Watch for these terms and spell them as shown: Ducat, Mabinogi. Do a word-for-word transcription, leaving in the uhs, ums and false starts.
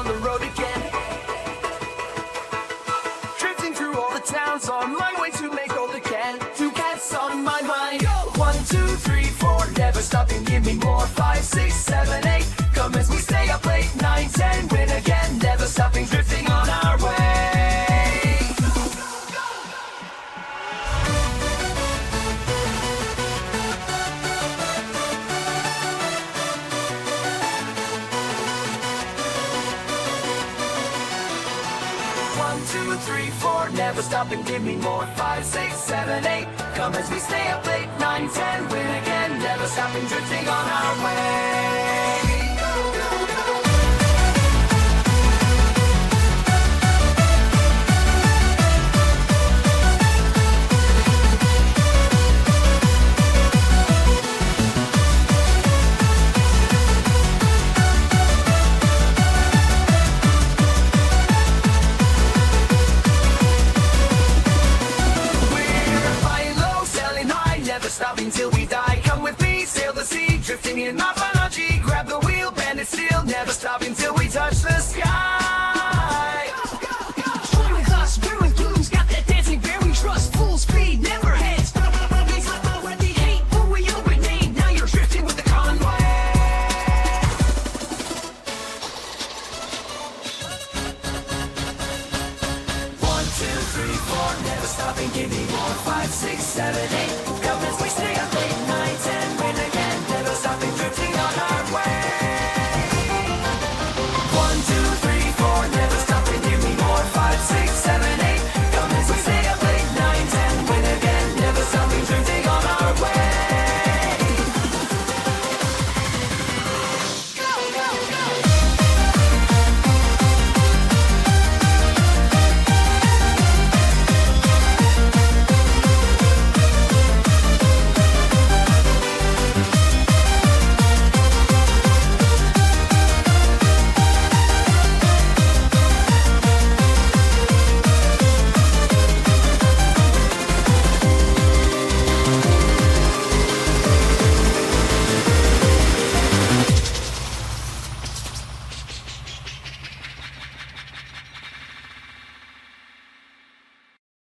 on the road again, drifting through all the towns on my way to make all the can. Ducats on my mind. One, two, three, four, never stopping, give me more. Five, six, seven, eight, come as we stay up late. Nine, ten, win again, never stopping, drifting on our way. Two, three, four, never stop and give me more. Five, six, seven, eight, come as we stay up late. Nine, ten, win again, never stopping, drifting on our way. Stopping till we die, come with me, sail the sea, drifting in Mabinogi, grab the wheel, bend it still, never stopping till we touch the sky.